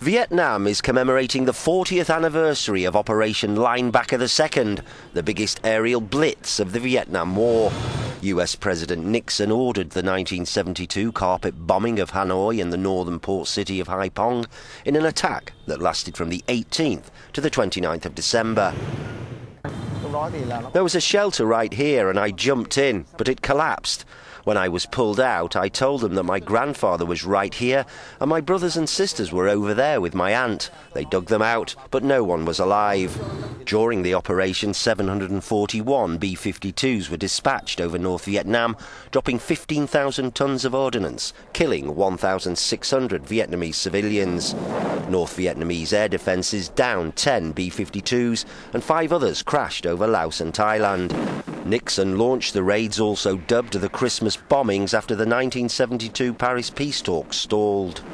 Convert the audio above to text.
Vietnam is commemorating the 40th anniversary of Operation Linebacker II, the biggest aerial blitz of the Vietnam War. US President Nixon ordered the 1972 carpet bombing of Hanoi and the northern port city of Hai Phong in an attack that lasted from the 18th to the 29th of December. There was a shelter right here and I jumped in, but it collapsed. When I was pulled out, I told them that my grandfather was right here and my brothers and sisters were over there with my aunt. They dug them out, but no one was alive. During the operation, 741 B-52s were dispatched over North Vietnam, dropping 15,000 tons of ordnance, killing 1,600 Vietnamese civilians. North Vietnamese air defences downed 10 B-52s and 5 others crashed over Laos and Thailand. Nixon launched the raids, also dubbed the Christmas bombings, after the 1972 Paris peace talks stalled.